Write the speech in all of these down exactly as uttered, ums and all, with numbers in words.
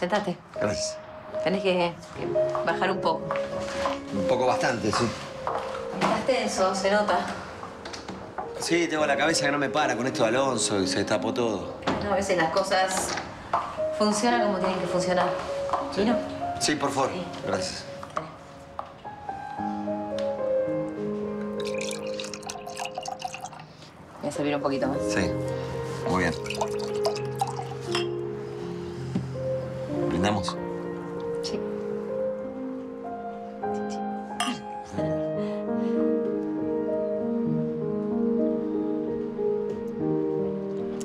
Sentate. Gracias. Tenés que, que bajar un poco. Un poco bastante, sí. Estás tenso, se nota. Sí, tengo la cabeza que no me para con esto de Alonso y se destapó todo. No, a veces las cosas funcionan como tienen que funcionar. ¿Sí, no? Sí, por favor. Sí. Gracias. Voy a servir un poquito más. Sí. Muy bien. ¿Brindamos? Sí.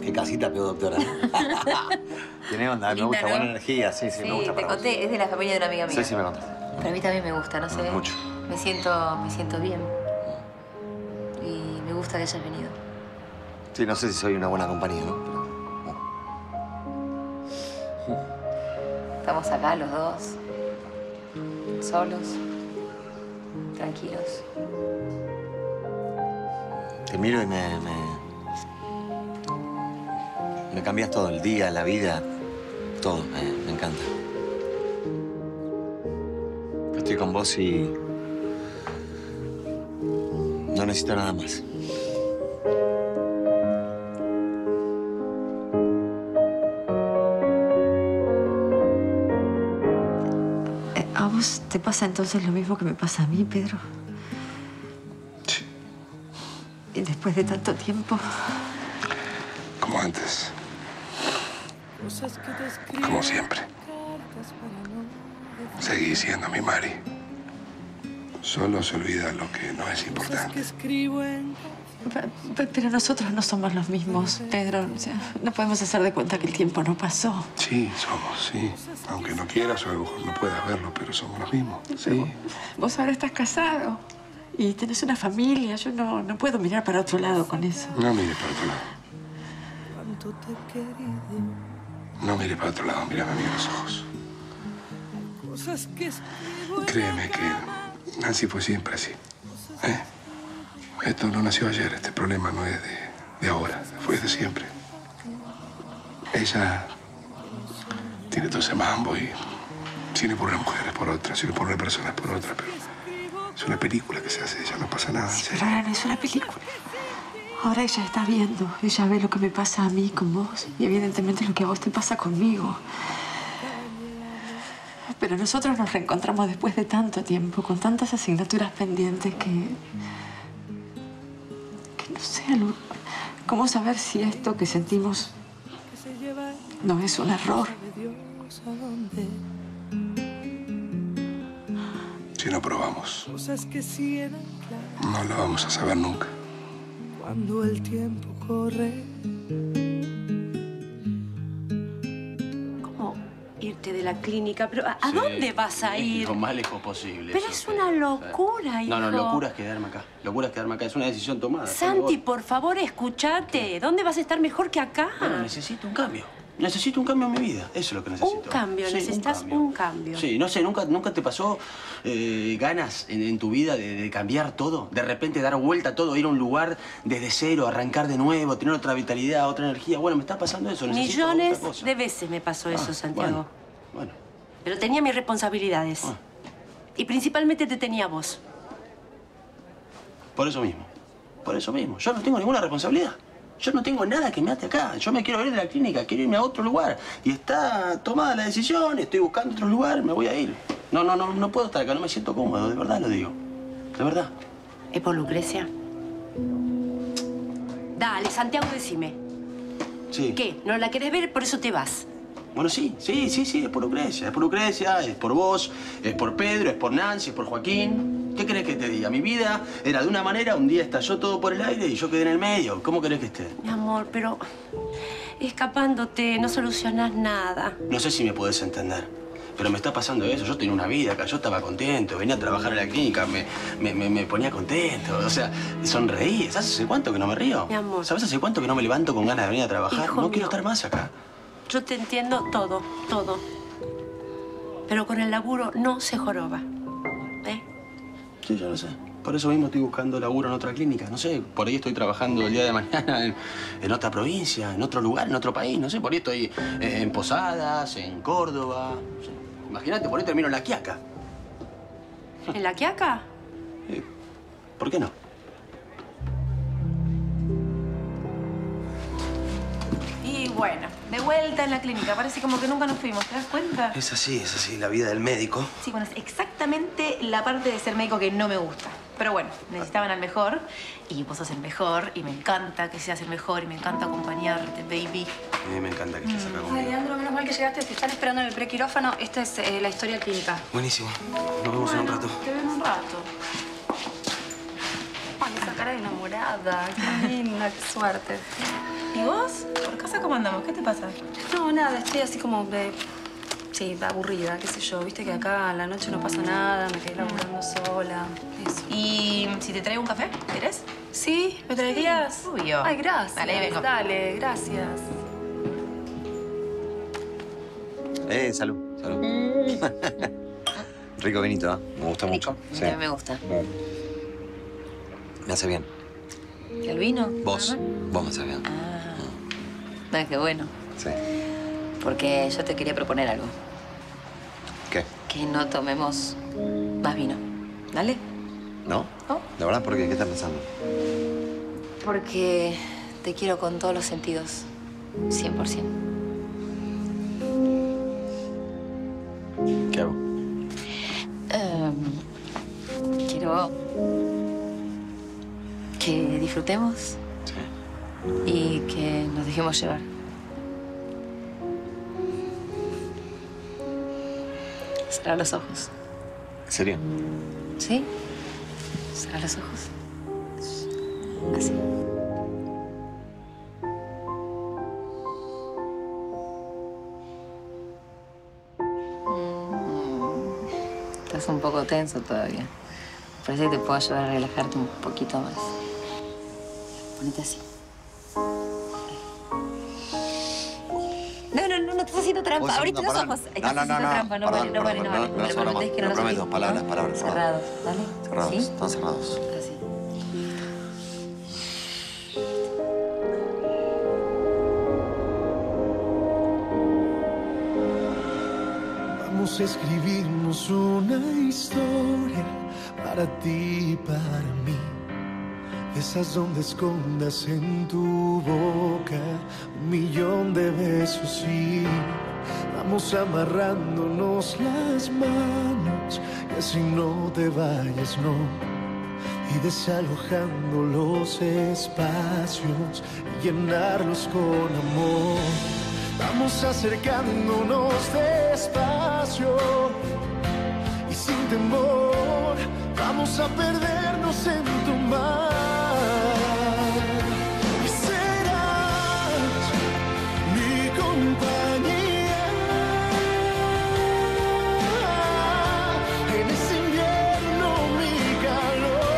Qué casita pegó, doctora. Tiene onda, me gusta, buena energía. Sí, sí, me gusta. Te conté, es de la familia de una amiga mía. Sí, sí, me contaste. Pero a mí también me gusta, no sé. Mucho. Me siento, me siento bien. Y me gusta que hayas venido. Sí, no sé si soy una buena compañía, ¿no? Pero, no. Estamos acá los dos. Solos. Tranquilos. Te miro y me... me... Me cambias todo, el día, la vida, todo. Me, me encanta. Estoy con vos y... no necesito nada más. ¿A vos te pasa entonces lo mismo que me pasa a mí, Pedro? Sí. Y después de tanto tiempo... Como antes. Como siempre. Seguí siendo mi Mari. Solo se olvida lo que no es importante. Pero nosotros no somos los mismos, Pedro. O sea, no podemos hacer de cuenta que el tiempo no pasó. Sí, somos, sí. Aunque no quieras o a lo mejor no puedas verlo, pero somos los mismos, sí. Vos, vos ahora estás casado y tenés una familia. Yo no, no puedo mirar para otro lado con eso. No mires para otro lado. No mires para otro lado, mírame a mí en los ojos. Créeme que así fue siempre así. ¿Eh? Esto no nació ayer, este problema no es de, de ahora, fue de siempre. Ella tiene todo ese mambo y... si no por una mujer es por otra, si no por una persona es por otra, pero... es una película que se hace, ella no pasa nada. Sí, pero ahora no es una película. Ahora ella está viendo, ella ve lo que me pasa a mí con vos y evidentemente lo que a vos te pasa conmigo. Pero nosotros nos reencontramos después de tanto tiempo, con tantas asignaturas pendientes que... que no sé, cómo saber si esto que sentimos no es un error. Si no probamos, no lo vamos a saber nunca. Cuando el tiempo corre. ¿Cómo irte de la clínica? Pero ¿a, sí, ¿a dónde vas a ir? Lo más lejos posible. Pero es una locura, hijo. No, no, locura es quedarme acá. Locura es quedarme acá. Es una decisión tomada. Santi, por favor, escúchate. ¿Dónde vas a estar mejor que acá? Bueno, necesito un cambio. Necesito un cambio en mi vida. Eso es lo que necesito. Un cambio, sí, necesitas un cambio. un cambio. Sí, no sé, ¿nunca, nunca te pasó eh, ganas en, en tu vida de, de cambiar todo? De repente dar vuelta a todo, ir a un lugar desde cero, arrancar de nuevo, tener otra vitalidad, otra energía. Bueno, me está pasando eso, necesito otra cosa. Millones de veces me pasó eso, ah, Santiago. Bueno, bueno. Pero tenía mis responsabilidades. Ah. Y principalmente te tenía vos. Por eso mismo. Por eso mismo. Yo no tengo ninguna responsabilidad. Yo no tengo nada que me ate acá. Yo me quiero ir de la clínica, quiero irme a otro lugar. Y está tomada la decisión, estoy buscando otro lugar, me voy a ir. No, no, no, no puedo estar acá, no me siento cómodo, de verdad lo digo. De verdad. ¿Es por Lucrecia? Dale, Santiago, decime. Sí. ¿Qué? ¿No la querés ver? Por eso te vas. Bueno, sí, sí, sí, sí, es por Lucrecia. Es por Lucrecia, es por vos, es por Pedro, es por Nancy, es por Joaquín. ¿Qué querés que te diga? Mi vida era de una manera, un día estalló todo por el aire y yo quedé en el medio. ¿Cómo querés que esté? Mi amor, pero escapándote no solucionás nada. No sé si me podés entender, pero me está pasando eso. Yo tenía una vida acá, yo estaba contento, venía a trabajar a la clínica, me, me, me, me ponía contento. O sea, sonreí. ¿Sabes hace cuánto que no me río? Mi amor. ¿Sabes hace cuánto que no me levanto con ganas de venir a trabajar? Hijo, no quiero estar más acá. Yo te entiendo todo, todo. Pero con el laburo no se joroba. Sí, yo lo sé. Por eso mismo estoy buscando laburo en otra clínica. No sé, por ahí estoy trabajando el día de mañana en, en otra provincia, en otro lugar, en otro país. No sé, por ahí estoy eh, en Posadas, en Córdoba. No sé. Imagínate, por ahí termino en La Quiaca. ¿En La Quiaca? Eh, ¿Por qué no? Y bueno, de vuelta en la clínica. Parece como que nunca nos fuimos, ¿te das cuenta? Es así, es así, la vida del médico. Sí, bueno, es exactamente la parte de ser médico que no me gusta. Pero bueno, necesitaban al mejor y vos sos el mejor y me encanta que seas el mejor y me encanta acompañarte, baby. A mí me encanta que estés acá conmigo. Ay, Leandro, menos mal que llegaste. Te están esperando en el prequirófano. Esta es eh, la historia clínica. Buenísimo. Nos vemos bueno, en un rato. Te veo en un rato. Ay, esa cara de enamorada. Qué linda, qué suerte. ¿Y vos? ¿Por casa cómo andamos? ¿Qué te pasa? No, nada. Estoy así como de... Sí, aburrida, qué sé yo. Viste que acá a la noche no pasa nada, me quedé laburando sola. Eso. ¿Y si te traigo un café? ¿Querés? Sí, ¿me traerías? Sí, obvio. Ay, gracias. Dale, vengo. Dale, gracias. Eh, salud, salud. Mm. Rico vinito, ¿eh? Me gusta Rico. mucho. Sí. A mí me gusta. Me hace bien. ¿El vino? Vos. Ajá. Vos me haces bien. Ah. No, es que bueno. Sí. Porque yo te quería proponer algo. ¿Qué? Que no tomemos más vino. ¿Dale? ¿No? ¿No? ¿La verdad? ¿Por qué? ¿Qué estás pensando? Porque te quiero con todos los sentidos. cien por ciento. ¿Qué hago? Um, quiero que disfrutemos sí. y que nos dejemos llevar. Cerrar los ojos. ¿En serio? Sí. Cerrar los ojos. Así. Estás un poco tenso todavía. Parece que te puedo ayudar a relajarte un poquito más. Ponete así. No, no, no, no estás haciendo trampa. Abrite los ojos. No, no, no, no. Trampa. No, vale, no, vale, no, vale. No, no, no, no, prometo, palabras, palabras. Cerrados, ¿vale? Cerrados, están cerrados. Así. Vamos a escribirnos una historia para ti y para mí. Esas donde escondas en tu boca un millón de besos y vamos amarrándonos las manos y así no te vayas, no. Y desalojando los espacios y llenarlos con amor. Vamos acercándonos despacio y sin temor vamos a perdernos en tu mar. Y serás mi compañía en ese invierno, mi calor.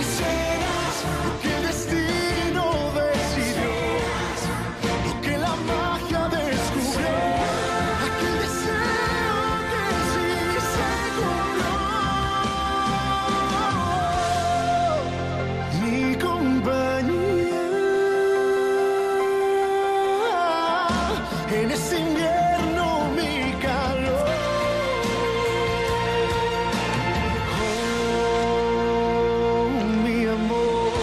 Y serás lo que el destino decidió, lo que la magia descubrió, aquel deseo que sí se coló. Mi compañía en ese invierno, mi calor. Oh, mi amor.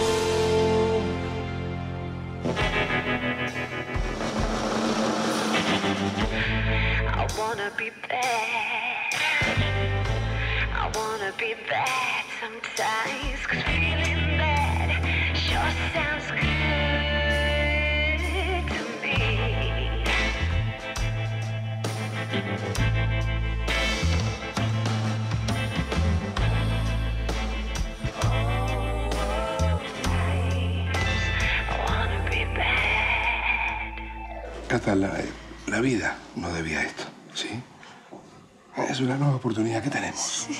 I wanna be bad. I wanna be bad sometimes. Cause feeling bad sure sounds good to me. Oh, sometimes I wanna be bad. Cata, la, la vida no debía esto, ¿sí? Es una nueva oportunidad que tenemos. Sí.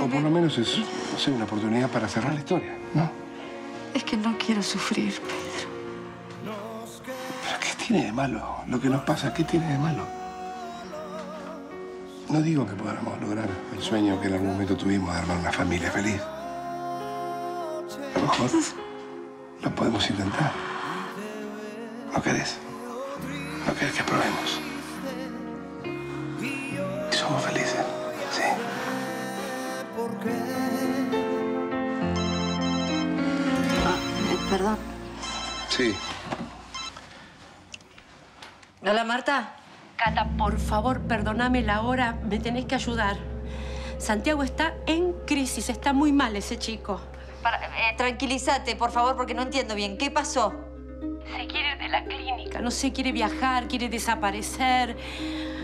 O por lo menos es, no sé, una oportunidad para cerrar la historia, ¿no? Es que no quiero sufrir, Pedro. ¿Pero qué tiene de malo? Lo que nos pasa, ¿qué tiene de malo? No digo que podamos lograr el sueño que en algún momento tuvimos de armar una familia feliz. A lo mejor lo podemos intentar. ¿No querés? ¿No querés que probemos? Y somos felices, ¿sí? Ah, perdón. Sí. Hola, Marta. Cata, por favor, perdóname la hora. Me tenés que ayudar. Santiago está en crisis. Está muy mal ese chico. Para, eh, tranquilízate, por favor, porque no entiendo bien. ¿Qué pasó? Se quiere ir de la clínica. No sé, quiere viajar, quiere desaparecer.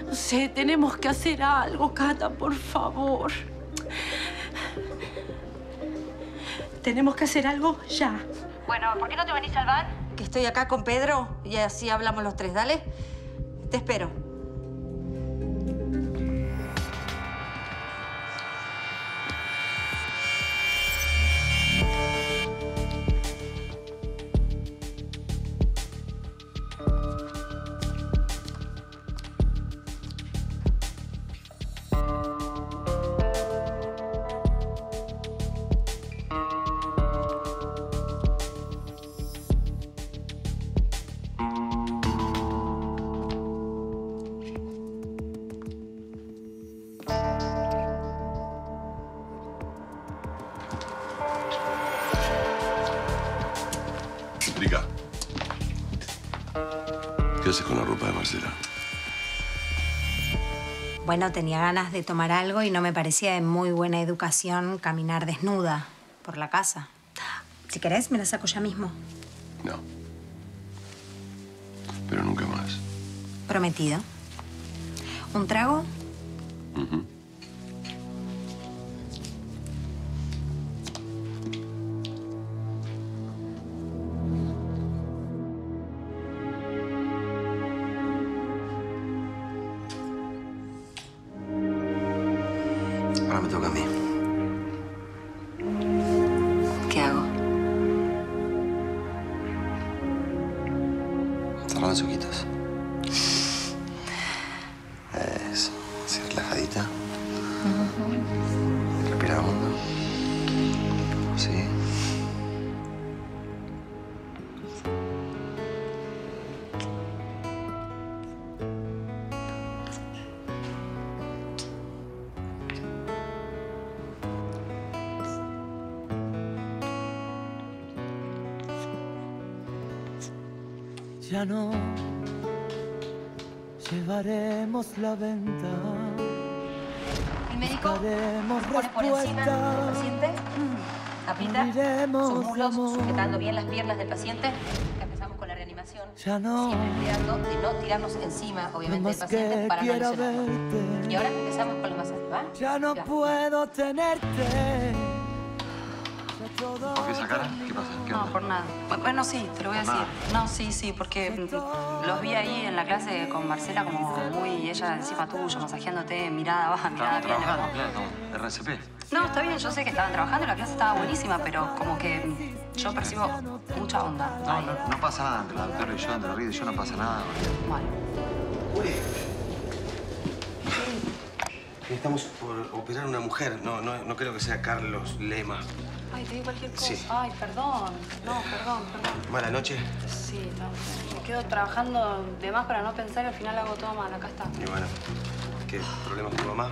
No sé, tenemos que hacer algo, Cata, por favor. Tenemos que hacer algo ya. Bueno, ¿por qué no te venís al bar? Que estoy acá con Pedro y así hablamos los tres, ¿dale? Te espero. Bueno, tenía ganas de tomar algo y no me parecía de muy buena educación caminar desnuda por la casa. Si querés, me la saco ya mismo. No. Pero nunca más. Prometido. ¿Un trago? Uh-huh. Ya no llevaremos la venta. El médico pone por encima del paciente, apita sus muslos, sujetando bien las piernas del paciente. Empezamos con la reanimación, ya no, siempre cuidando de no tirarnos encima, obviamente, del paciente para no lesionarlo. Y ahora empezamos con los masajes, ¿va? Ya no puedo tenerte. ¿Por qué esa cara? ¿Qué pasa? ¿Qué onda? No, por nada. Bueno, sí, te lo voy a decir. No, sí, sí, porque los vi ahí en la clase con Marcela como muy ella encima tuyo, masajeándote, mirada baja, mirada bien. Estaban trabajando, claro, R C P. No, está bien, yo sé que estaban trabajando, la clase estaba buenísima, pero como que yo percibo mucha onda. No, no, no pasa nada entre la doctora y yo, entre la vida y yo no pasa nada. Bueno. Necesitamos operar a una mujer, no, no, no creo que sea Carlos Lema. Ay, te digo cualquier cosa. Sí. Ay, perdón. No, perdón, perdón. ¿Mala noche? Sí, no. Me quedo trabajando de más para no pensar y al final hago todo mal. Acá está. Y bueno, ¿qué? ¿Problemas con tu mamá?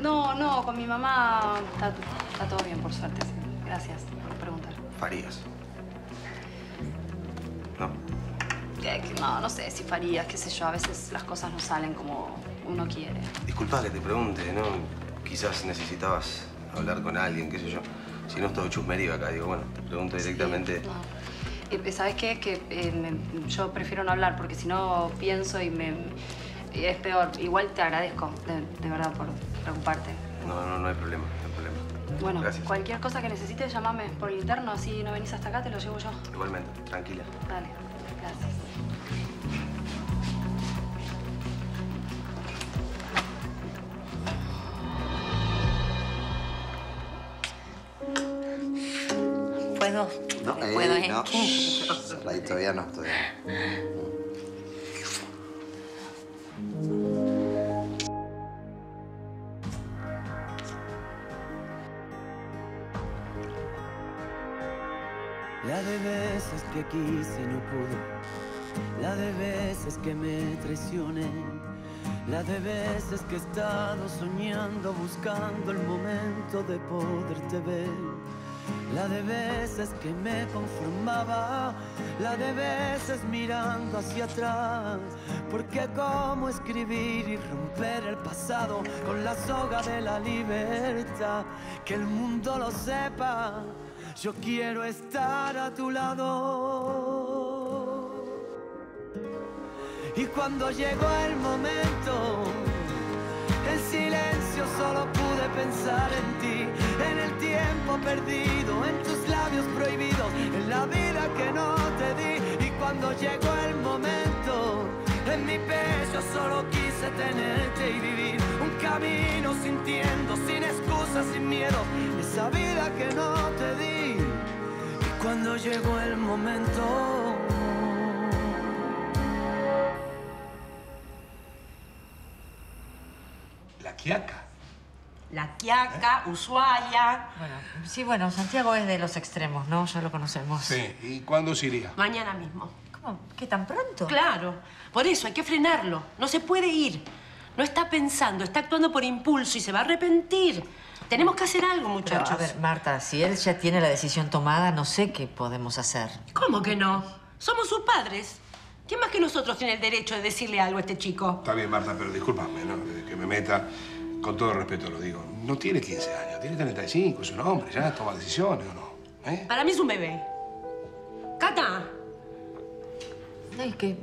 No, no, con mi mamá está, está todo bien, por suerte. Sí. Gracias por preguntar. ¿Farías? ¿No? No, no sé si farías, qué sé yo. A veces las cosas no salen como uno quiere. Disculpa que te pregunte, ¿no? Quizás necesitabas hablar con alguien, qué sé yo. Si no es todo chusmerío acá, digo, bueno, te pregunto directamente. Sí, no. eh, ¿Sabes qué? Es que eh, me, yo prefiero no hablar porque si no pienso y me es peor. Igual te agradezco, de, de verdad, por preocuparte. No, no, no hay problema, no hay problema. Bueno, gracias. Cualquier cosa que necesites, llamame por el interno, así no venís hasta acá, te lo llevo yo. Igualmente, tranquila. Dale, gracias. No, no puedo, eh, ¿eh? No. Ahí todavía no, todavía no. que quise y no pude, la de veces que me traicioné, la de veces que he estado soñando, buscando el momento de poderte ver, la de veces que me conformaba, la de veces mirando hacia atrás. Porque cómo escribir y romper el pasado con la soga de la libertad. Que el mundo lo sepa, yo quiero estar a tu lado. Y cuando llegó el momento, en silencio solo pude pensar en ti, en el tiempo perdido, en tus labios prohibidos, en la vida que no te di. Y cuando llegó el momento, en mi pecho solo quise tenerte y vivir un camino sintiendo, sin excusas, sin miedo, esa vida que no te di. Y cuando llegó el momento, La Quiaca. La Quiaca, ¿Eh? Ushuaia. Bueno, sí, bueno, Santiago es de los extremos, ¿no? Ya lo conocemos. Sí, ¿y cuándo se iría? Mañana mismo. ¿Cómo? ¿Qué, tan pronto? Claro. Por eso hay que frenarlo. No se puede ir. No está pensando, está actuando por impulso y se va a arrepentir. Tenemos que hacer algo, muchachos. Pero, a ver, Marta, si él ya tiene la decisión tomada, no sé qué podemos hacer. ¿Cómo que no? Somos sus padres. ¿Quién más que nosotros tiene el derecho de decirle algo a este chico? Está bien, Marta, pero discúlpame, ¿no? Que me meta, con todo respeto lo digo. No tiene quince años, tiene treinta y cinco, es un hombre, ya toma decisiones, ¿o no? ¿Eh? Para mí es un bebé. ¡Cata! No, es que...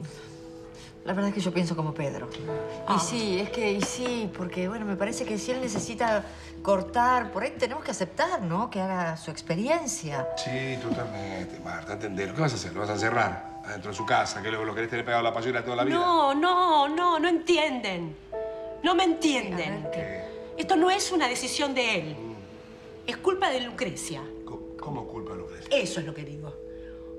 la verdad es que yo pienso como Pedro. Ah. Y sí, es que, y sí, porque, bueno, me parece que si él necesita cortar, por ahí tenemos que aceptar, ¿no? Que haga su experiencia. Sí, totalmente, Marta, entender. ¿Qué vas a hacer? ¿Lo vas a encerrar adentro de su casa, que luego lo querés tener pegado a la payola toda la vida? No, no, no, no entienden. No me entienden. Sí, ¿qué? Esto no es una decisión de él. Mm. Es culpa de Lucrecia. ¿Cómo, cómo culpa de Lucrecia? Eso es lo que digo.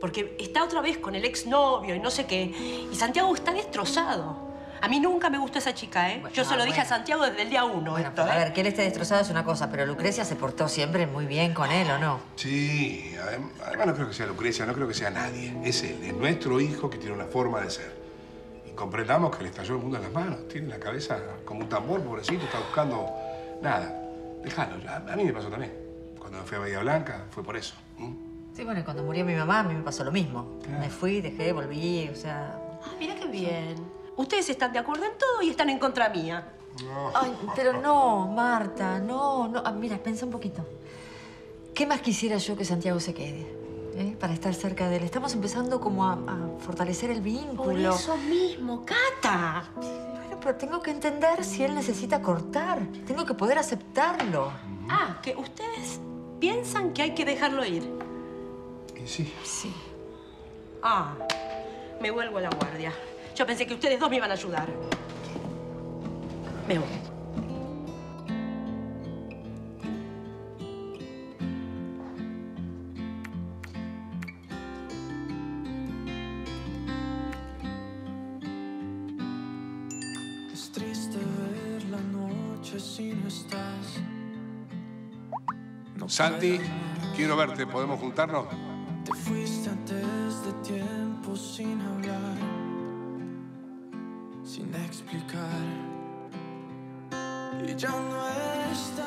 Porque está otra vez con el exnovio y no sé qué. Y Santiago está destrozado. A mí nunca me gustó esa chica, ¿eh? Bueno, Yo se lo bueno. dije a Santiago desde el día uno. Bueno, esto, ¿eh? A ver, que él esté destrozado es una cosa, pero Lucrecia se portó siempre muy bien con él, ¿o no? Sí, además no creo que sea Lucrecia, no creo que sea nadie. Es él, es nuestro hijo que tiene una forma de ser. Y comprendamos que le estalló el mundo en las manos. Tiene la cabeza como un tambor, pobrecito, está buscando nada. Dejalo, a mí me pasó también. Cuando fui a Bahía Blanca fue por eso. ¿Mm? Sí, bueno, cuando murió mi mamá, a mí me pasó lo mismo. Claro. Me fui, dejé, volví, o sea... Ah, mira qué bien. Ustedes están de acuerdo en todo y están en contra mía. No. Ay, pero no, Marta, no, no. Ah, mira, piensa un poquito. ¿Qué más quisiera yo que Santiago se quede? ¿Eh? Para estar cerca de él. Estamos empezando como a, a fortalecer el vínculo. Por eso mismo, Cata. Bueno, pero tengo que entender si él necesita cortar. Tengo que poder aceptarlo. Ah, que ustedes piensan que hay que dejarlo ir. Sí. Sí. Ah, me vuelvo a la guardia. Yo pensé que ustedes dos me iban a ayudar. Me voy. Es triste ver la noche si no estás. Santi, quiero verte. ¿Podemos juntarnos? Te fuiste antes de tiempo sin hablar, sin explicar, y ya no estás.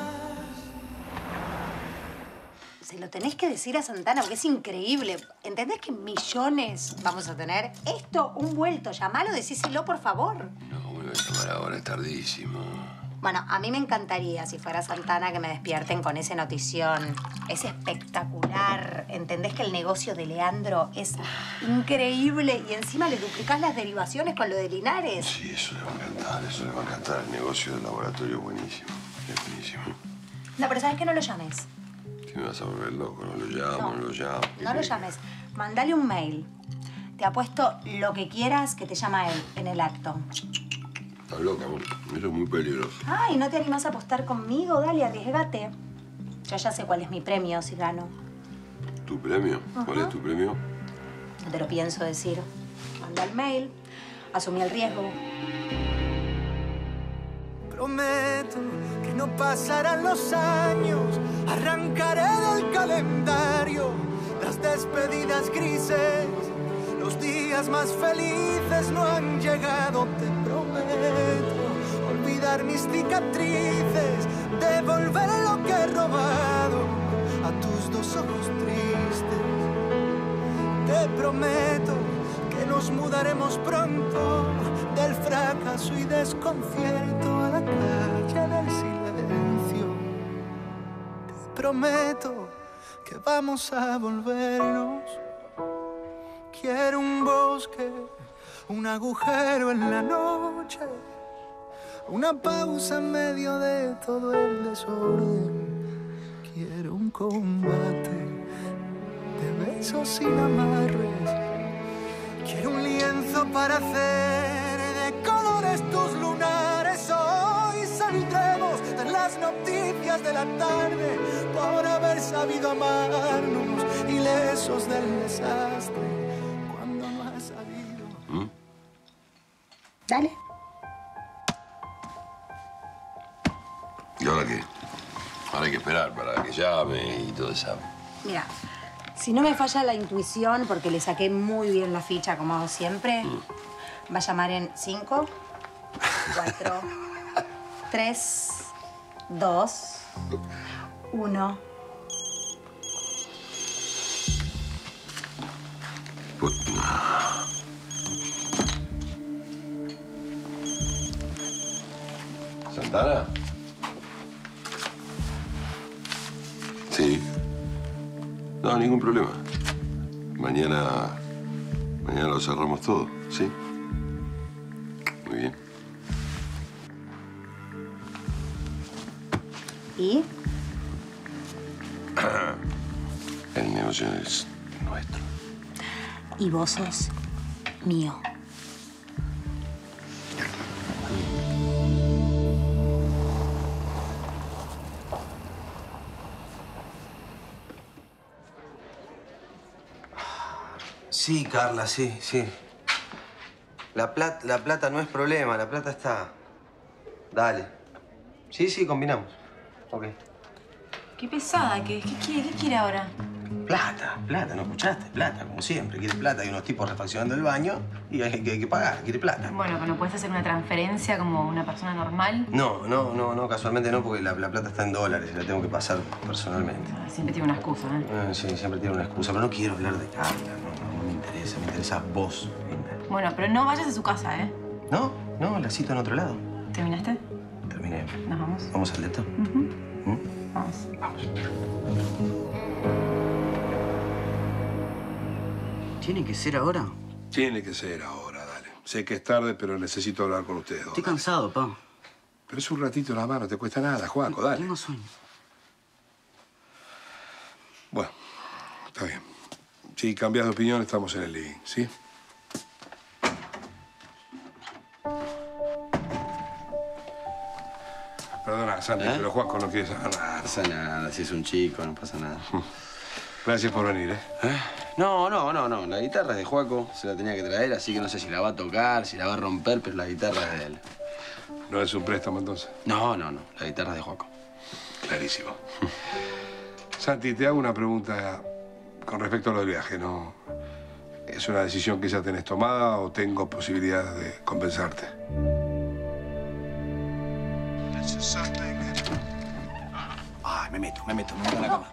Se lo tenés que decir a Santana porque es increíble. ¿Entendés que millones vamos a tener? Esto, un vuelto, llamalo, decíselo, por favor. No, ¿cómo lo voy a llamar ahora? Es tardísimo. Bueno, a mí me encantaría, si fuera Santana, que me despierten con esa notición. Es espectacular. ¿Entendés que el negocio de Leandro es increíble? Y encima le duplicás las derivaciones con lo de Linares. Sí, eso le va a encantar, eso le va a encantar. El negocio del laboratorio es buenísimo, es buenísimo. No, pero ¿sabes qué? No lo llames. Si me vas a volver loco, no lo llamo, no, no lo llamo. No lo llames. Mandale un mail. Te apuesto lo que quieras que te llama él en el acto. Estás loca, amor. Eso es muy peligroso. Ay, ¿no te animás a apostar conmigo? Dale, arriesgate. Yo ya sé cuál es mi premio si gano. ¿Tu premio? Uh-huh. ¿Cuál es tu premio? No te lo pienso decir. Manda el mail. Asumí el riesgo. Prometo que no pasarán los años. Arrancaré del calendario las las despedidas grises, los días más felices no han llegado, te prometo olvidar mis cicatrices, devolver lo que he robado a tus dos ojos tristes. Te prometo que nos mudaremos pronto del fracaso y desconcierto a la calle del silencio. Te prometo que vamos a volvernos. Quiero un bosque, un agujero en la noche, una pausa en medio de todo el desorden. Quiero un combate de besos sin amarres. Quiero un lienzo para hacer de colores tus lunares. Hoy saldremos de las noticias de la tarde por haber sabido amarnos, ilesos del desastre. Dale. ¿Y ahora qué? Ahora hay que esperar para que llame y todo eso. Mira, si no me falla la intuición, porque le saqué muy bien la ficha, como hago siempre, mm. va a llamar en cinco, cuatro, tres, dos, uno. ¿Santana? Sí. No, ningún problema. Mañana... Mañana lo cerramos todo, ¿sí? Muy bien. ¿Y? El negocio es nuestro. Y vos sos mío. Sí, Carla, sí, sí. La plata, la plata no es problema, la plata está... Dale. Sí, sí, combinamos. Ok. Qué pesada que es. ¿Qué quiere, qué quiere ahora? Plata, plata, ¿no escuchaste? Plata, como siempre. Quiere plata, hay unos tipos refaccionando el baño y hay que, hay que pagar, quiere plata. Bueno, pero ¿no puedes hacer una transferencia como una persona normal? No, no, no, no, casualmente no, porque la, la plata está en dólares y la tengo que pasar personalmente. Ah, siempre tiene una excusa, ¿eh? Ah, sí, siempre tiene una excusa, pero no quiero hablar de Carla, no, no. Me interesa vos, Linda. Bueno, pero no vayas a su casa, ¿eh? No, no, la cito en otro lado. ¿Terminaste? Terminé. ¿Nos vamos? ¿Vamos al depto? Uh-huh. ¿Mm? Vamos. Vamos. ¿Tiene que ser ahora? Tiene que ser ahora, dale. Sé que es tarde, pero necesito hablar con ustedes dos. Estoy dale. cansado, pa. Pero es un ratito en la mano, no te cuesta nada, Juaco, dale. Tengo sueño. Bueno, está bien. Si cambias de opinión, estamos en el living, ¿sí? Perdona, Santi, ¿Eh? pero Juanco no quiere saber nada. No pasa nada, si es un chico, no pasa nada. Gracias por venir, ¿eh? ¿Eh? No, no, no, no. La guitarra es de Juaco, se la tenía que traer, así que no sé si la va a tocar, si la va a romper, pero la guitarra es de él. ¿No es un préstamo, entonces? No, no, no. La guitarra es de Juaco. Clarísimo. Santi, te hago una pregunta... Con respecto a lo del viaje, ¿no? ¿Es una decisión que ya tenés tomada o tengo posibilidad de compensarte? Ay, me meto, me meto, me meto en la cama.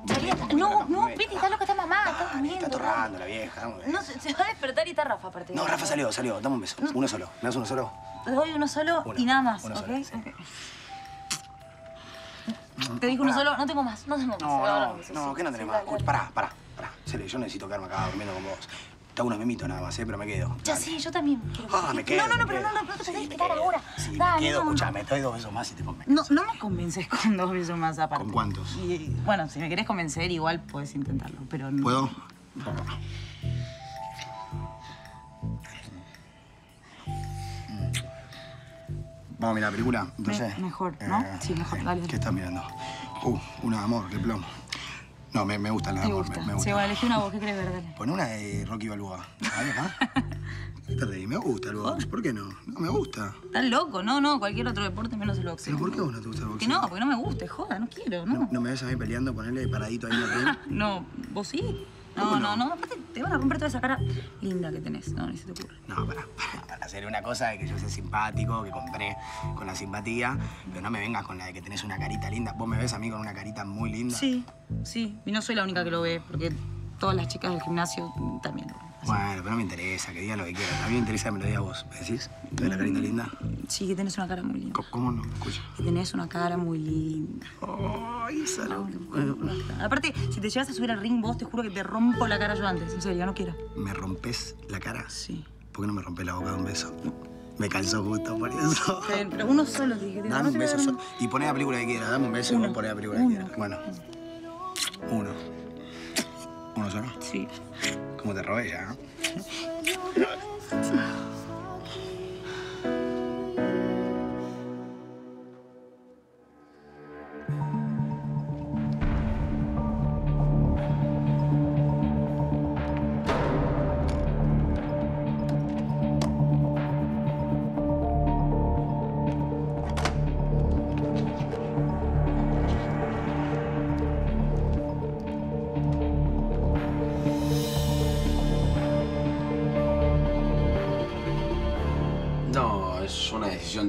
No, no, vete, está loca, está mamá, está durmiendo. Está torrando la vieja. No, se va a despertar y está Rafa, aparte. No, Rafa salió, salió, dame un beso. Uno solo, ¿me das uno solo? Te doy uno solo y nada más, ¿ok? Te dijo uno solo, no tengo más, no tengo más. No, no, no, que no tenés más. Pará, pará. Cele, yo necesito quedarme acá durmiendo con vos. Te hago unos mimitos nada más, ¿eh? Pero me quedo. Ya dale. Sí, yo también quiero. Ah, me quedo. No, no, no, pero no, no, no te tenés que quedar ahora. Sí, me dale, quedo, no, escuchame, te doy dos besos más y te convences. No, no me convences con dos besos más aparte. ¿Con cuántos? Y, y, bueno, si me querés convencer, igual podés intentarlo, pero no. ¿Puedo? Vamos a mirar la película, entonces. Me, mejor, ¿no? Eh, sí, mejor, dale. ¿Qué estás mirando? Uh, una de amor, qué plomo. No, me, me gusta la de amor, me, me gusta. Sí, bueno, elegí una voz, ¿qué querés ver? Dale. Pon una de Rocky Balboa. A ver, ¿ah? Me gusta el box, ¿por qué no? No me gusta. Estás loco, no, no, cualquier otro deporte menos el boxeo. ¿Pero por qué vos no te gusta el boxeo? Que no, porque no me gusta, joda, no quiero, no. ¿No, no me ves a mí peleando, ponerle paradito ahí en la piel? No, ¿vos sí? No, no, no, aparte te van a romper toda esa cara linda que tenés. No, ni se te ocurre. No, para, para, para hacer una cosa de que yo sea simpático, que compré con la simpatía, pero no me vengas con la de que tenés una carita linda. ¿Vos me ves a mí con una carita muy linda? Sí, sí. Y no soy la única que lo ve, porque todas las chicas del gimnasio también lo ven. Así. Bueno, pero no me interesa, que digan lo que quieran. A mí me interesa que me lo digas vos, ¿me decís? ¿Te ves la carita linda? Sí, que tenés una cara muy linda. ¿Cómo, cómo no? Escucha. Que tenés una cara muy linda. Ay, oh, salud. No, aparte, si te llegas a subir al ring vos, te juro que te rompo la cara yo antes. En serio, no quiero. ¿Me rompes la cara? Sí. ¿Por qué no me rompes la boca de un beso? Me calzó justo por eso. Pero, pero uno solo, dije. Dame no un beso solo. Y poné la película que quieras. Dame un beso uno. Y poné la película uno. que quieras. Bueno. Uno. ¿Uno solo? Sí. Como te robé ya, ¿no?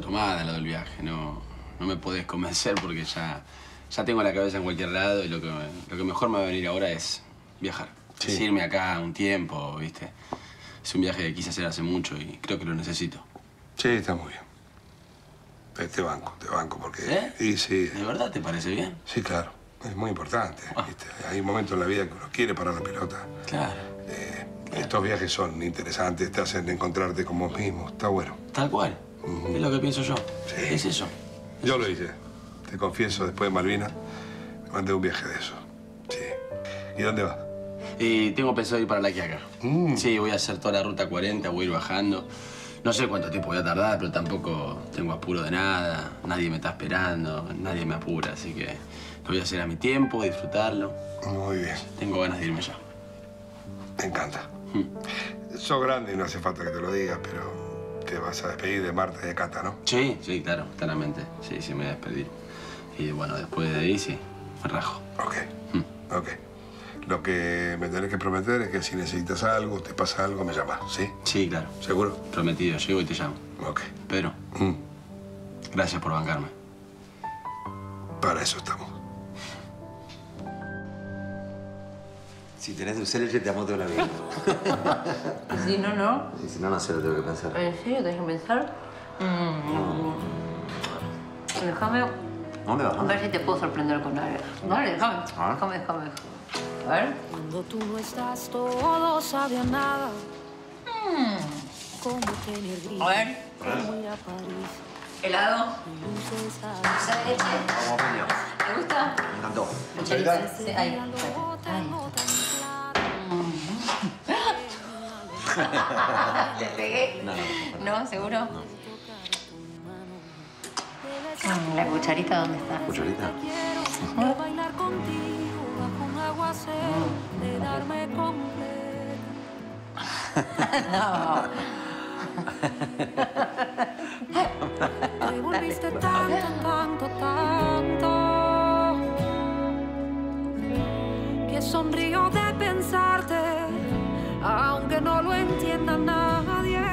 Tomada la del viaje, no, no me podés convencer porque ya, ya tengo la cabeza en cualquier lado y lo que, lo que mejor me va a venir ahora es viajar. Sí. Es irme acá un tiempo, ¿viste? Es un viaje que quise hacer hace mucho y creo que lo necesito. Sí, está muy bien. Te banco, te banco porque... ¿Eh? Y sí. ¿De verdad te parece bien? Sí, claro. Es muy importante, ah. ¿viste? Hay momentos en la vida que uno quiere parar la pelota. Claro. Eh, claro. Estos viajes son interesantes, te hacen encontrarte con vos mismo. Está bueno. Tal cual. Uh-huh. Es lo que pienso yo. Sí. Es eso. Es yo eso. Lo hice. Te confieso, después de Malvinas, me mandé un viaje de eso. Sí. ¿Y dónde vas? Y tengo pensado ir para La Quiaca. Mm. Sí, voy a hacer toda la Ruta cuarenta, voy a ir bajando. No sé cuánto tiempo voy a tardar, pero tampoco tengo apuro de nada. Nadie me está esperando, nadie me apura. Así que lo voy a hacer a mi tiempo, disfrutarlo. Muy bien. Tengo ganas de irme ya. Me encanta. Mm. Sos grande y no hace falta que te lo digas, pero... Te vas a despedir de Marta y de Cata, ¿no? Sí, sí, claro, claramente. Sí, sí, me voy a despedir. Y bueno, después de ahí, sí, me rajo. Ok, mm. ok. Lo que me tenés que prometer es que si necesitas algo, te pasa algo, me llamas, ¿sí? Sí, claro. ¿Seguro? Prometido, llego y te llamo. Ok. Pero, mm. gracias por bancarme. Para eso estamos. Si tenés de usar leche, te amo toda la vida. Si sí, no, no. Y si no, no sé, lo tengo que pensar. ¿En serio? ¿Te dejan pensar? Mm. No. Déjame. No me vas a ver si te puedo sorprender con algo. Vale, déjame. ¿Ah? Déjame, déjame, déjame. A ver. Cuando tú no estás, todo sabe a nada. Mm. A ver. ¿Helado? ¿Usar leche? Vamos, niño. ¿Te gusta? Me encantó. ¿Muchas sí, ahí. ¿Te pegué? No, no. ¿No? ¿Seguro? No. ¿La cucharita dónde está? ¿Cucharita? ¿No? No. Que sonrío de pensarte. Aunque no lo entienda nadie.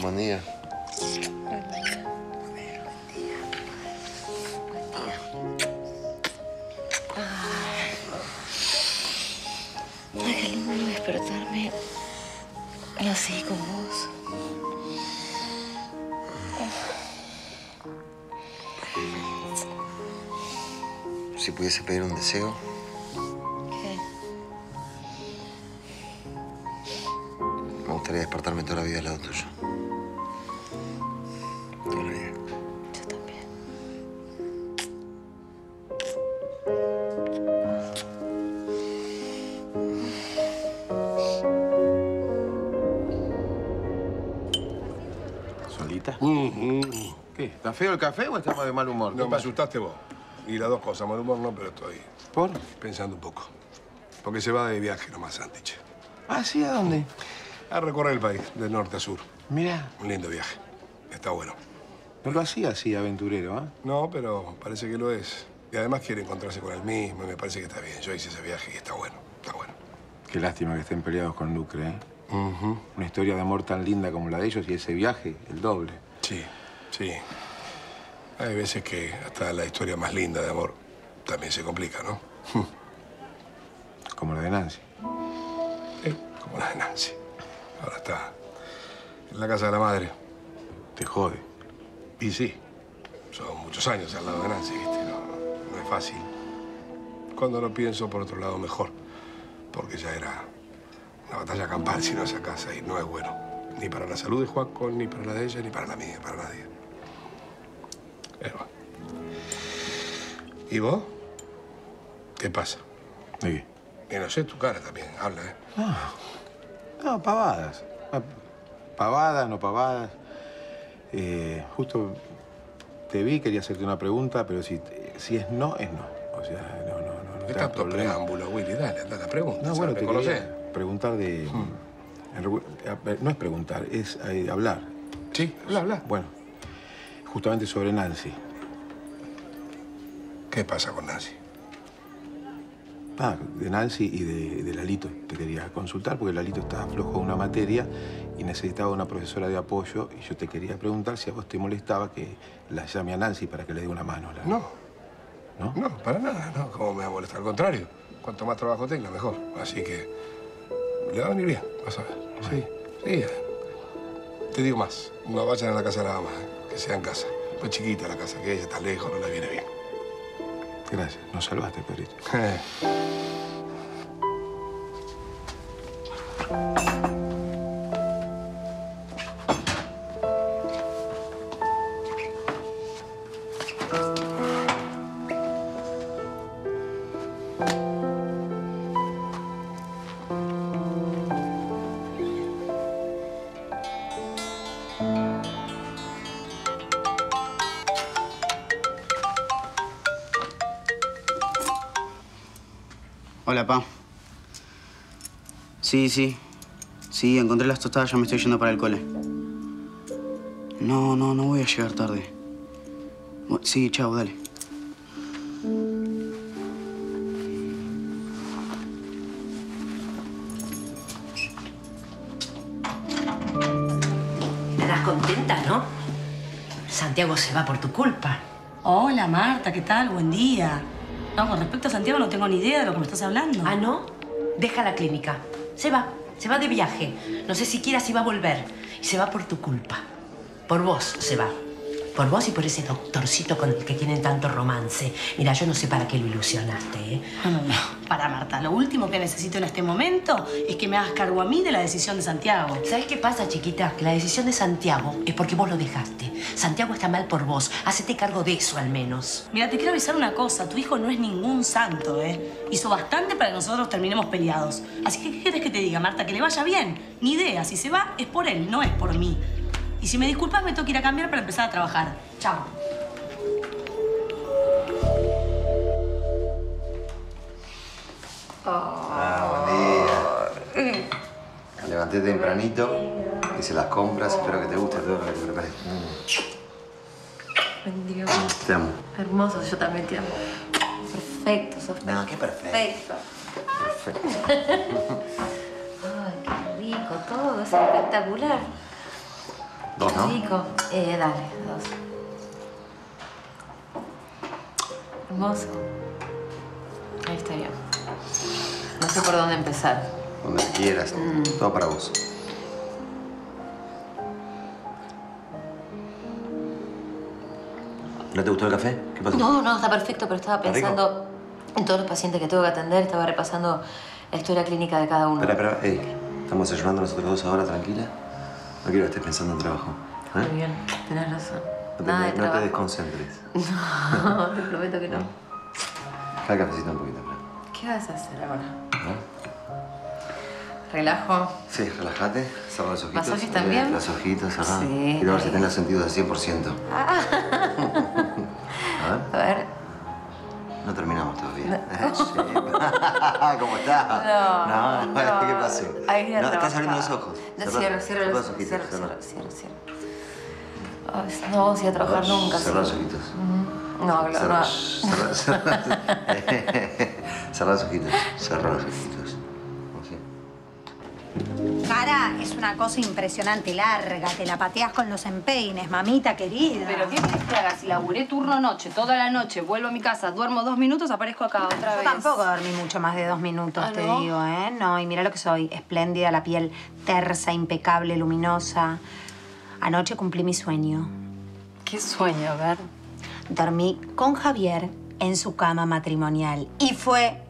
Buen día. Buen día. Buen día. Buen día. Despertarme así con vos. Si pudiese pedir un deseo. ¿Qué? Me gustaría despertarme toda la vida al lado tuyo. Toda la vida. Yo también. ¿Está feo el café o estamos de mal humor? No, me asustaste vos. Y las dos cosas, mal humor no, pero estoy... ¿Por? Pensando un poco. Porque se va de viaje nomás, Santi, che. ¿Ah, sí? ¿A dónde? A recorrer el país, del norte a sur. Mirá. Un lindo viaje. Está bueno. No lo hacía así, aventurero, ¿ah? ¿eh? No, pero parece que lo es. Y además quiere encontrarse con él mismo y me parece que está bien. Yo hice ese viaje y está bueno, está bueno. Qué lástima que estén peleados con Lucre, ¿eh? Uh-huh. Una historia de amor tan linda como la de ellos y ese viaje, el doble. Sí, sí. Hay veces que hasta la historia más linda de amor también se complica, ¿no? Como la de Nancy. Eh, como la de Nancy. Ahora está en la casa de la madre. Te jode. Y sí, son muchos años al lado de Nancy, ¿viste? No, no es fácil. Cuando lo pienso, por otro lado, mejor. Porque ya era una batalla campal si no esa casa y no es bueno. Ni para la salud de Juaco, ni para la de ella, ni para la mía, para nadie. Eva. ¿Y vos? ¿Qué pasa? ¿Y qué? Y no sé, tu cara también, habla, ¿eh? No, no pavadas. Pavadas, no pavadas. Eh, justo te vi, quería hacerte una pregunta, pero si, si es no, es no. O sea, no, no, no. no ¿Qué tanto problema. preámbulo, Willy? Dale, anda la pregunta. No, bueno, te conocés. Preguntar de... Hmm. No es preguntar, es hablar. Sí, habla, habla. Bueno, justamente sobre Nancy. ¿Qué pasa con Nancy? Ah, de Nancy y de, de Lalito te quería consultar, porque Lalito estaba flojo de una materia y necesitaba una profesora de apoyo y yo te quería preguntar si a vos te molestaba que la llame a Nancy para que le dé una mano. La... No. ¿No? No, para nada, no. ¿Cómo me va a molestar? Al contrario. Cuanto más trabajo tenga, mejor. Así que le va a venir bien, vas a ver. Sí, sí. Te digo más, no vayan a la casa nada más, ¿eh? Que sea en casa. Pues chiquita la casa, que ella está lejos, no le viene bien. Gracias. Nos salvaste, Pedrito. Eh. Hola, pa. Sí, sí. Sí, encontré las tostadas, ya me estoy yendo para el cole. No, no, no voy a llegar tarde. Sí, chao, dale. Estás contenta, ¿no? Santiago se va por tu culpa. Hola, Marta, ¿qué tal? Buen día. No, con respecto a Santiago no tengo ni idea de lo que me estás hablando. ¿Ah, no? Deja la clínica. Se va. Se va de viaje. No sé siquiera si va a volver. Y se va por tu culpa. Por vos se va. Por vos y por ese doctorcito con el que tienen tanto romance. Mira, yo no sé para qué lo ilusionaste, ¿eh? No, no, no. Para, Marta, lo último que necesito en este momento es que me hagas cargo a mí de la decisión de Santiago. ¿Sabes qué pasa, chiquita? Que la decisión de Santiago es porque vos lo dejaste. Santiago está mal por vos. Hacete cargo de eso, al menos. Mira, te quiero avisar una cosa. Tu hijo no es ningún santo, ¿eh? Hizo bastante para que nosotros terminemos peleados. Así que, ¿qué querés que te diga, Marta? Que le vaya bien. Ni idea. Si se va, es por él, no es por mí. Y si me disculpas, me tengo que ir a cambiar para empezar a trabajar. Chao. Ah, buen día. Me levanté tempranito, hice las compras. Espero que te guste todo lo que te preparé. Buen día. Te amo. Hermoso, yo también te amo. Perfecto, sos perfecto. No, qué perfecto. Perfecto. Ay, qué rico todo. Es espectacular. Dos, ¿no? Rico. Eh, dale, dos. Hermoso. Ahí está bien. No sé por dónde empezar. Donde quieras. Mm. Todo para vos. ¿No te gustó el café? ¿Qué pasó? No, no, está perfecto, pero estaba pensando en todos los pacientes que tengo que atender. Estaba repasando la historia clínica de cada uno. Espera, espera. Hey, ¿estamos desayunando nosotros dos ahora, tranquila? No quiero que estés pensando en trabajo. ¿Eh? Muy bien, tenés razón. No te, Nada de no te desconcentres. No, te prometo que no. Deja el cafecito un poquito, ¿verdad? ¿Qué vas a hacer ahora? ¿Eh? ¿Relajo? Sí, relájate. Cerra los ojitos. ¿Los ojitos también? Los ojitos, cerra. Sí. Quiero ver si tenés los sentidos al cien por ciento. Ah. A ver. A ver. No terminamos todavía. No. Sí. ¿Cómo estás? No, no, no. ¿Qué pasó? No, estás abriendo los ojos. No, cierro, cierro los ojos. Cierro, cierro, cierro. No vamos a ir a trabajar nunca. Cerrar los ojitos. No, no. Cerrar los ojitos. Cerrar los ojitos. Cerrar los ojitos. Cara, es una cosa impresionante, larga. Te la pateás con los empeines, mamita querida. ¿Pero qué querés que haga? Si laburé turno noche, toda la noche, vuelvo a mi casa, duermo dos minutos, aparezco acá otra vez. Yo tampoco dormí mucho más de dos minutos, ¿ah, te no? digo, ¿eh? No, y mira lo que soy. Espléndida, la piel tersa, impecable, luminosa. Anoche cumplí mi sueño. ¿Qué sueño? A ver. Dormí con Javier en su cama matrimonial. Y fue...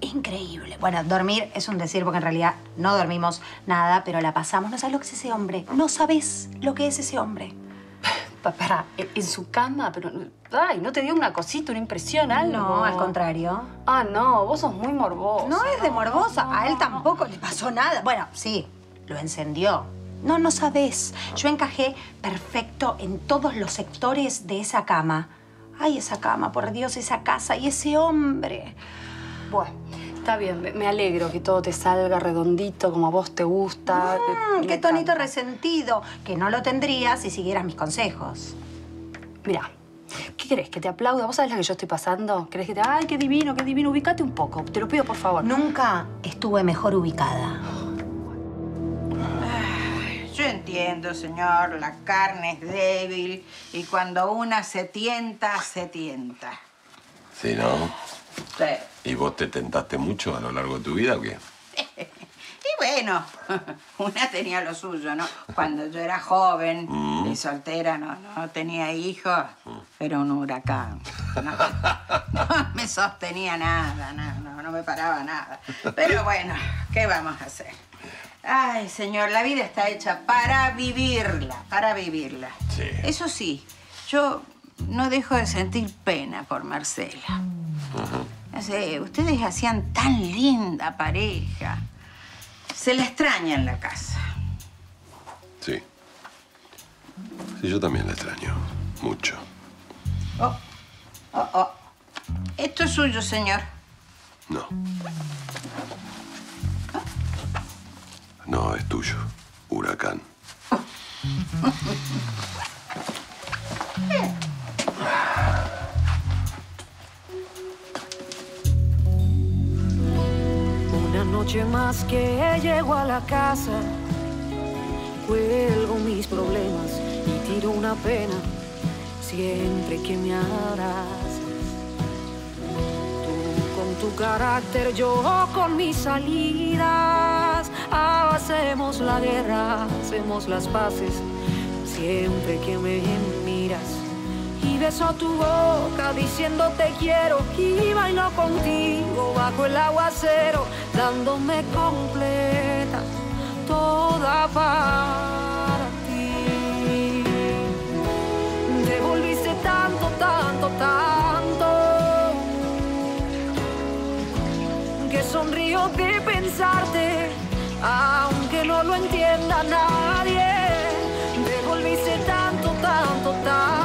increíble. Bueno, dormir es un decir porque en realidad no dormimos nada, pero la pasamos. No sabes lo que es ese hombre. No sabes lo que es ese hombre. Pará, en su cama, pero... Ay, ¿no te dio una cosita, una impresión, algo? No, al contrario. Ah, no, vos sos muy morbosa. No es de morbosa. No, no, a él tampoco no. le pasó nada. Bueno, sí, lo encendió. No, no sabés. Yo encajé perfecto en todos los sectores de esa cama. Ay, esa cama, por Dios, esa casa y ese hombre. Bueno, está bien. Me alegro que todo te salga redondito, como a vos te gusta. Mm, ¡Qué tonito resentido! Que no lo tendrías si siguieras mis consejos. Mirá, ¿qué querés? ¿Que te aplauda? ¿Vos sabés la que yo estoy pasando? ¿Querés que te... ¡Ay, qué divino, qué divino! Ubicate un poco. Te lo pido, por favor. Nunca estuve mejor ubicada. Yo entiendo, señor. La carne es débil y cuando una se tienta, se tienta. Sí, ¿no? Sí. ¿Y vos te tentaste mucho a lo largo de tu vida o qué? Y bueno, una tenía lo suyo, ¿no? Cuando yo era joven mm. y soltera, no, no tenía hijos, mm. era un huracán. No, no me sostenía nada, no, no me paraba nada. Pero bueno, ¿qué vamos a hacer? Ay, señor, la vida está hecha para vivirla, para vivirla. Sí. Eso sí, yo no dejo de sentir pena por Marcela. Ajá. No sé, ustedes hacían tan linda pareja. Se la extraña en la casa. Sí. Sí, yo también la extraño. Mucho. Oh, oh, oh. ¿Esto es suyo, señor? No. ¿Ah? No, es tuyo. Huracán. Bien. Noche más que llego a la casa, cuelgo mis problemas y tiro una pena siempre que me abrazas. Tú con tu carácter, yo con mis salidas. Hacemos la guerra, hacemos las paces siempre que me miras. Y beso tu boca diciendo te quiero y bailo contigo bajo el aguacero, dándome completa, toda para ti. Te volviste tanto, tanto, tanto, que sonrío de pensarte, aunque no lo entienda nadie. Te volviste tanto, tanto, tanto.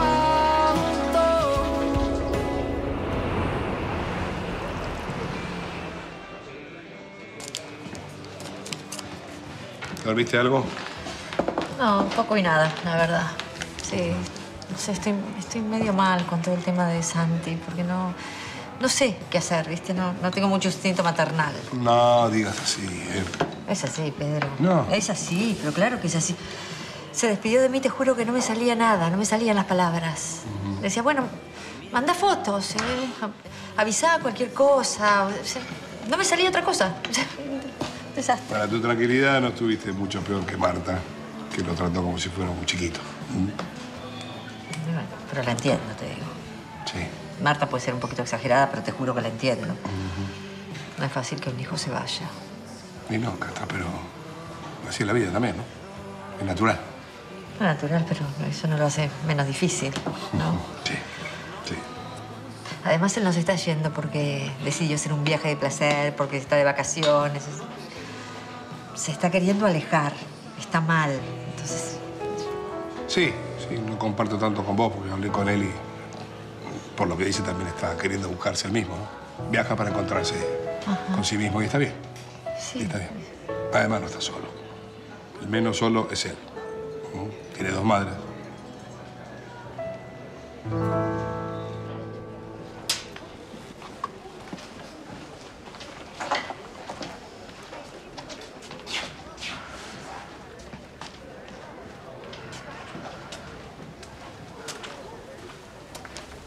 ¿Dormiste algo? No, poco y nada, la verdad. Sí, no sé, estoy, estoy medio mal con todo el tema de Santi, porque no, no sé qué hacer, ¿viste? No, no tengo mucho instinto maternal. No, digas así. Eh. Es así, Pedro. No. Es así, pero claro que es así. Se despidió de mí, te juro que no me salía nada, no me salían las palabras. Uh-huh. Le decía, bueno, manda fotos, eh, avisá cualquier cosa. O sea, no me salía otra cosa. Desastre. Para tu tranquilidad, no estuviste mucho peor que Marta, que lo trató como si fuera un chiquito. Pero la entiendo, te digo. Sí. Marta puede ser un poquito exagerada, pero te juro que la entiendo. Uh-huh. No es fácil que un hijo se vaya. Ni no, Cata, pero así es la vida también, ¿no? Es natural. Es natural, pero eso no lo hace menos difícil, ¿no? Uh-huh. Sí. Además, él nos está yendo porque decidió hacer un viaje de placer, porque está de vacaciones. Se está queriendo alejar. Está mal. Entonces... Sí, sí. No comparto tanto con vos porque hablé con él y... por lo que dice, también está queriendo buscarse el mismo, ¿no? Viaja para encontrarse Ajá. con sí mismo y está bien. Sí. Y está bien. Además, no está solo. El menos solo es él. ¿Mm? Tiene dos madres.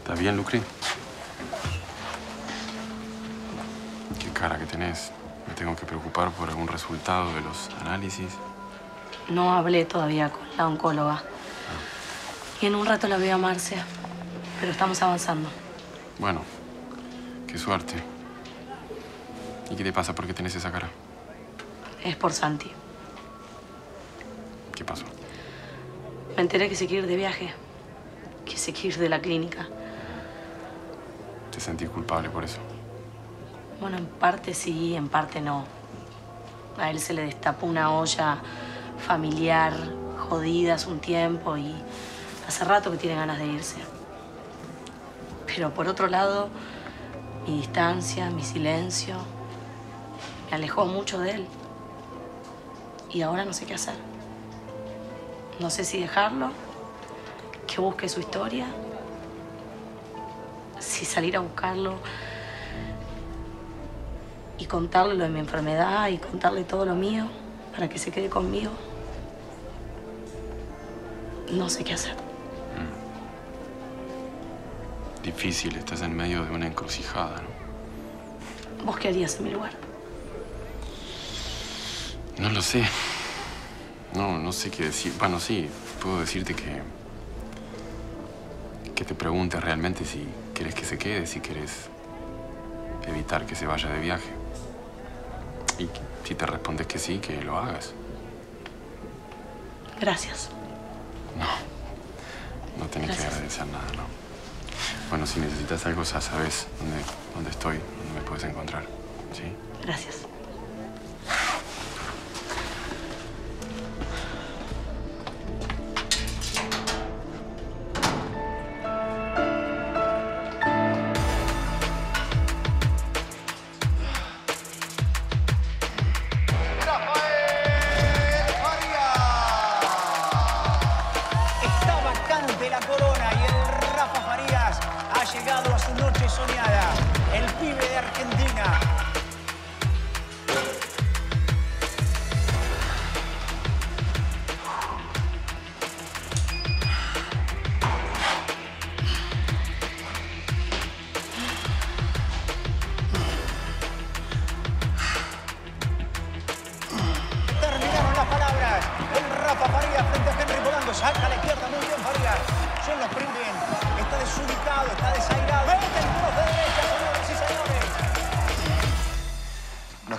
¿Está bien, Lucre? ¿Qué cara que tenés? ¿Me tengo que preocupar por algún resultado de los análisis? No hablé todavía con la oncóloga. Ah. Y en un rato la veo a Marcia. Pero estamos avanzando. Bueno, qué suerte. ¿Y qué te pasa? ¿Por qué tenés esa cara? Es por Santi. ¿Qué pasó? Me enteré que se quiere ir de viaje. Que se quiere ir de la clínica. ¿Te sentís culpable por eso? Bueno, en parte sí, en parte no. A él se le destapó una olla familiar jodida hace un tiempo y hace rato que tiene ganas de irse. Pero por otro lado, mi distancia, mi silencio, me alejó mucho de él. Y ahora no sé qué hacer. No sé si dejarlo, que busque su historia, si salir a buscarlo y contarle lo de mi enfermedad y contarle todo lo mío para que se quede conmigo. No sé qué hacer. Mm. Difícil, estás en medio de una encrucijada, ¿no? ¿Vos qué harías en mi lugar? No lo sé. No, no sé qué decir. Bueno, sí, puedo decirte que... que te preguntes realmente si querés que se quede, si querés evitar que se vaya de viaje. Y si te respondes que sí, que lo hagas. Gracias. No, no tenés Gracias. que agradecer nada, ¿no? Bueno, si necesitas algo, ya sabes dónde, dónde estoy, dónde me puedes encontrar, ¿sí? Gracias.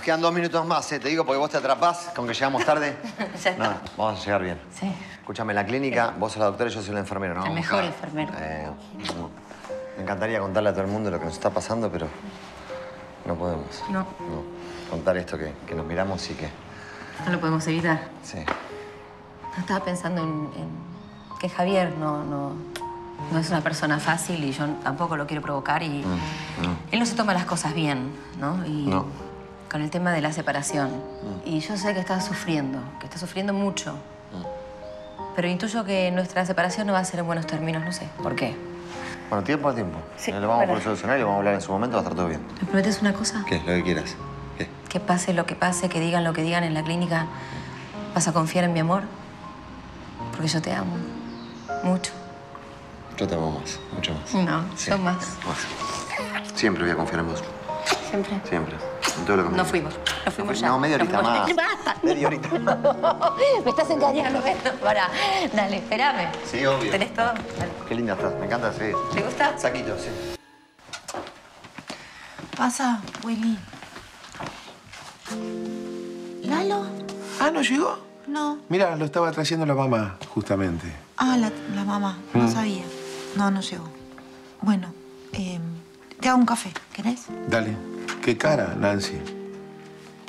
Quedan dos minutos más, ¿eh? Te digo, porque vos te atrapás con que llegamos tarde. Ya está. No, vamos a llegar bien. Sí. Escúchame, en la clínica, vos sos la doctora y yo soy el enfermero, ¿no? El mejor enfermero. Eh, me encantaría contarle a todo el mundo lo que nos está pasando, pero no podemos. No. No. Contar esto que, que nos miramos y que... No lo podemos evitar. Sí. No estaba pensando en, en que Javier no, no, no es una persona fácil y yo tampoco lo quiero provocar y... Mm, no. Él no se toma las cosas bien, ¿no? Y... No. Con el tema de la separación. Mm. Y yo sé que está sufriendo, que está sufriendo mucho. Mm. Pero intuyo que nuestra separación no va a ser en buenos términos, no sé. ¿Por qué? Bueno, tiempo a tiempo. Sí, lo vamos a solucionar y lo vamos a hablar en su momento, va a estar todo bien. ¿Me prometes una cosa? ¿Qué? Lo que quieras. ¿Qué? Que pase lo que pase, que digan lo que digan en la clínica. ¿Vas a confiar en mi amor? Porque yo te amo. Mucho. Yo te amo más, mucho más. No, sí. yo más. más. Siempre voy a confiar en vos. Siempre. Siempre. No fuimos, no fuimos ya. No, media horita más. ¡Basta! Media horita más. Me estás engañando, Beto. Pará. Dale, espérame. Sí, obvio. ¿Tenés todo? Dale. Qué linda estás. Me encanta, sí. ¿Te gusta? Saquito, sí. Pasa, Willy. ¿Lalo? Ah, ¿no llegó? No. Mira, lo estaba trayendo la mamá, justamente. Ah, la, la mamá. No mm. sabía. No, no llegó. Bueno, eh, te hago un café. ¿Querés? Dale. Qué cara, Nancy.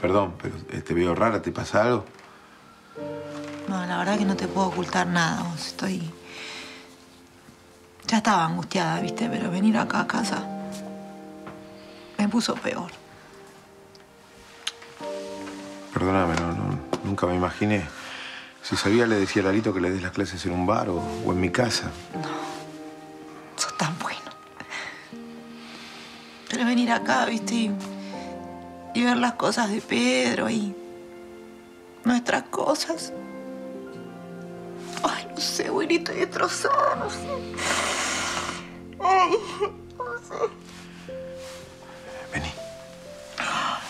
Perdón, pero te veo rara. ¿Te pasa algo? No, la verdad que no te puedo ocultar nada. Estoy... Ya estaba angustiada, ¿viste? Pero venir acá a casa me puso peor. Perdóname, no, no, nunca me imaginé. Si sabía, le decía a Lalito que le des las clases en un bar o, o en mi casa. No, sos tan bueno. Pero venir acá, ¿viste? Y, y ver las cosas de Pedro y nuestras cosas. Ay, no sé, güey, estoy destrozada, no sé. Ay, no sé. Vení.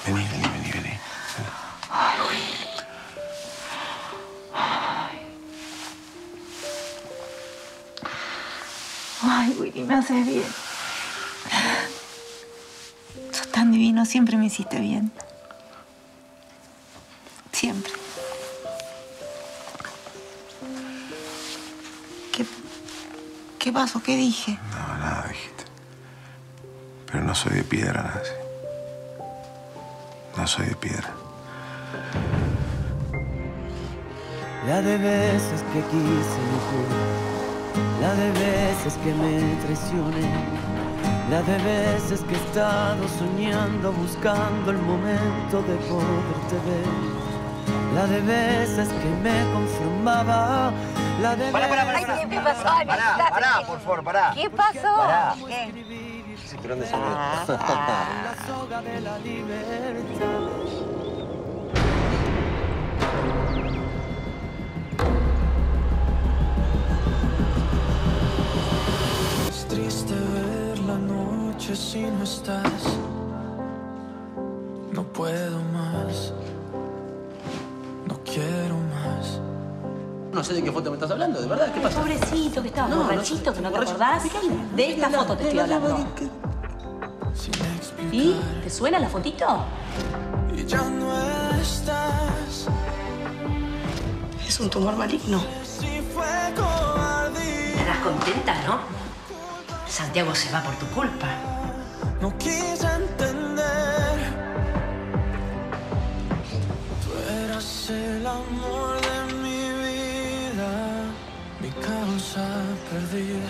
Vení, vení, vení, vení. Ay, ay. Ay, Willy, me haces bien. Sos tan divino, siempre me hiciste bien. Siempre. ¿Qué, qué pasó? ¿Qué dije? No, nada dijiste. Pero no soy de piedra, Nancy. No soy de piedra. La de veces que quise mejor, la de veces que me traicioné, la de veces que he estado soñando, buscando el momento de poderte ver, la de veces que me conformaba, la de pará, veces... Pará, pará, ¿qué pasó? Ay, pará, pará, pará, por favor, pará. ¿Qué pasó? Pará. Sí, pero ¿dónde se me... La soga de la libertad. Triste ver la noche si no estás. No puedo más. No quiero más. No sé de qué foto me estás hablando, de verdad. ¿Qué pasa? Pobrecito, que estabas borrachito, no, no, que no te acordás. De esta foto te estoy hablando. ¿Y? ¿Te suena la fotito? Y ya no estás. Es un tumor maligno. Estarás contenta, ¿no? Santiago se va por tu culpa. No quise entender. Tú eras el amor de mi vida, mi causa perdida.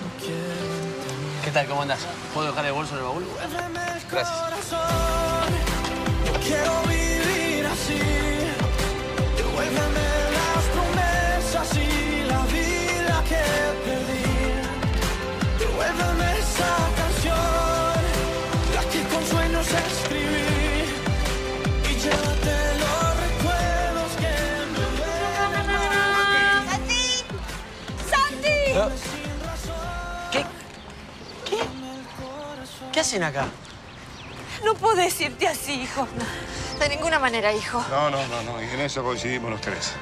No quiero entender. ¿Qué tal? ¿Cómo andás? ¿Puedo dejar el bolso en el baúl? Gracias. No quiero vivir así. Devuélveme las promesas y la vida que perdí. Devuélveme esa canción, la que con sueños escribí, y llévate los recuerdos que me vuelven. ¡Santi! ¡Santi! ¿Qué? ¿Qué? ¿Qué hacen acá? No podés irte así, hijo. De ninguna manera, hijo. No, no, no, no. Y en eso coincidimos los tres.